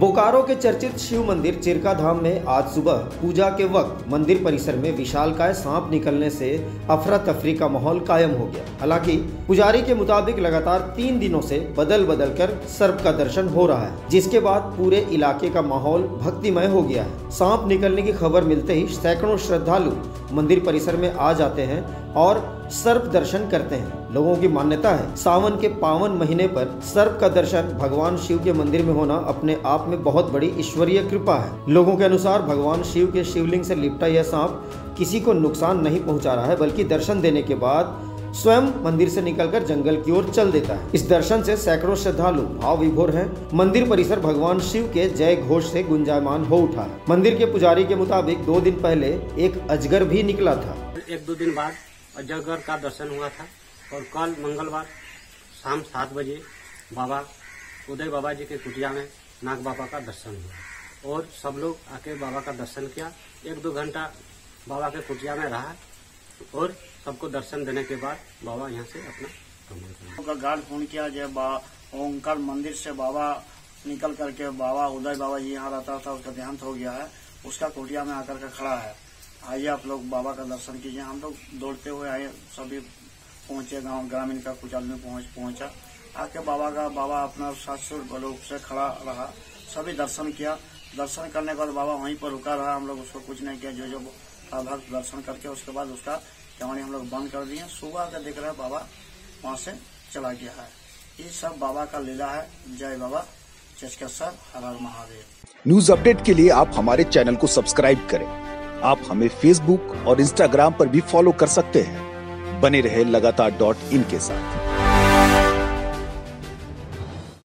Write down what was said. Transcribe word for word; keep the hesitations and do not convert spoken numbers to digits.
बोकारो के चर्चित शिव मंदिर चिरकाधाम में आज सुबह पूजा के वक्त मंदिर परिसर में विशालकाय सांप निकलने से अफरा तफरी का माहौल कायम हो गया। हालांकि पुजारी के मुताबिक लगातार तीन दिनों से बदल बदल कर सर्प का दर्शन हो रहा है, जिसके बाद पूरे इलाके का माहौल भक्तिमय हो गया है। सांप निकलने की खबर मिलते ही सैकड़ों श्रद्धालु मंदिर परिसर में आ जाते हैं और सर्प दर्शन करते हैं। लोगों की मान्यता है सावन के पावन महीने पर सर्प का दर्शन भगवान शिव के मंदिर में होना अपने आप में बहुत बड़ी ईश्वरीय कृपा है। लोगों के अनुसार भगवान शिव के शिवलिंग से लिपटा यह सांप किसी को नुकसान नहीं पहुंचा रहा है, बल्कि दर्शन देने के बाद स्वयं मंदिर से निकलकर जंगल की ओर चल देता है। इस दर्शन से सैकड़ों श्रद्धालु भाव विभोर हैं। मंदिर परिसर भगवान शिव के जय घोष से गुंजायमान हो उठा है। मंदिर के पुजारी के मुताबिक दो दिन पहले एक अजगर भी निकला था। एक दो दिन बाद अजगर का दर्शन हुआ था और कल मंगलवार शाम सात बजे बाबा उदय बाबा जी के कुटिया में नाग बाबा का दर्शन हुआ और सब लोग आके बाबा का दर्शन किया। एक दो घंटा बाबा के कुटिया में रहा और सबको दर्शन देने के बाद बाबा यहाँ से अपना गार्ड फोन किया। जब ओंकार मंदिर से बाबा निकल करके बाबा उदय बाबा जी यहाँ रहता था, उसका देहांत हो गया है, उसका कुटिया में आकर के खड़ा है। आइए आप लोग बाबा का दर्शन कीजिए। हम लोग दौड़ते हुए आए, सभी पहुंचे गांव ग्रामीण का कुचाल में पहुंच पहुंचा आके बाबा का बाबा अपना शाश्वत रूप से खड़ा रहा। सभी दर्शन किया। दर्शन करने के बाद बाबा वहीं पर रुका रहा। हम लोग उसको कुछ नहीं किया। जो जो भक्त दर्शन करके उसके बाद उसका कहानी हम लोग बंद कर दिए। सुबह का देख रहा है बाबा वहाँ से चला गया है। ये सब बाबा का लीला है। जय बाबा चचका सर, हर हर महादेव। न्यूज अपडेट के लिए आप हमारे चैनल को सब्सक्राइब करें। आप हमें फेसबुक और इंस्टाग्राम पर भी फॉलो कर सकते हैं। बने रहे लगातार डॉट इन के साथ।